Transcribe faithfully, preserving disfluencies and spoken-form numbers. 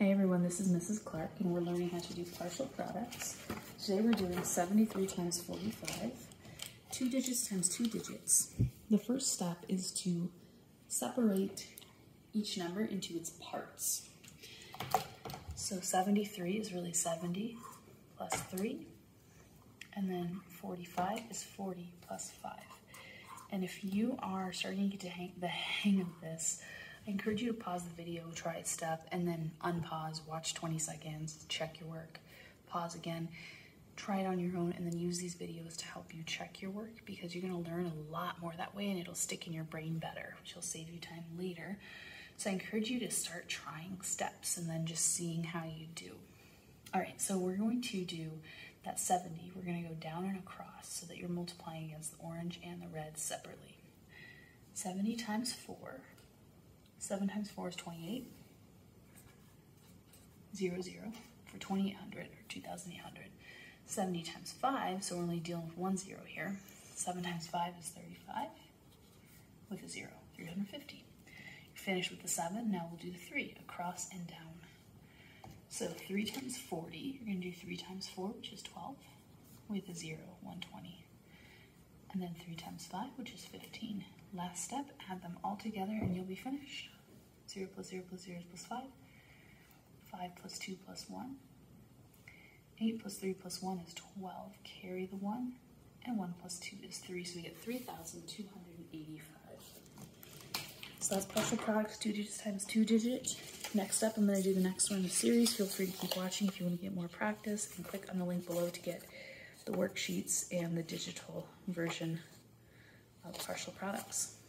Hey everyone, this is Missus Clark and we're learning how to do partial products. Today we're doing seventy-three times forty-five, two digits times two digits. The first step is to separate each number into its parts. So seventy-three is really seventy plus three, and then forty-five is forty plus five. And if you are starting to get to hang the hang of this, I encourage you to pause the video, try a step, and then unpause, watch twenty seconds, check your work, pause again, try it on your own, and then use these videos to help you check your work because you're going to learn a lot more that way and it'll stick in your brain better, which will save you time later. So I encourage you to start trying steps and then just seeing how you do. All right, so we're going to do that seventy. We're going to go down and across so that you're multiplying against the orange and the red separately. seventy times four. seven times four is twenty-eight, zero, zero for twenty-eight hundred or two thousand eight hundred. seventy times five, so we're only dealing with one zero here. seven times five is thirty-five with a zero, three hundred fifty. You're finished with the seven, now we'll do the three, across and down. So three times forty, you're gonna do three times four, which is twelve, with a zero, one hundred twenty. And then three times five, which is fifteen. Last step, add them all together and you'll be finished. zero plus zero plus zero is plus five. five plus two plus one. eight plus three plus one is twelve. Carry the one. And one plus two is three. So we get three thousand two hundred eighty-five. So that's partial products, two digits times two digit. Next up, I'm going to do the next one in the series. Feel free to keep watching if you want to get more practice. And click on the link below to get the worksheets and the digital version of partial products.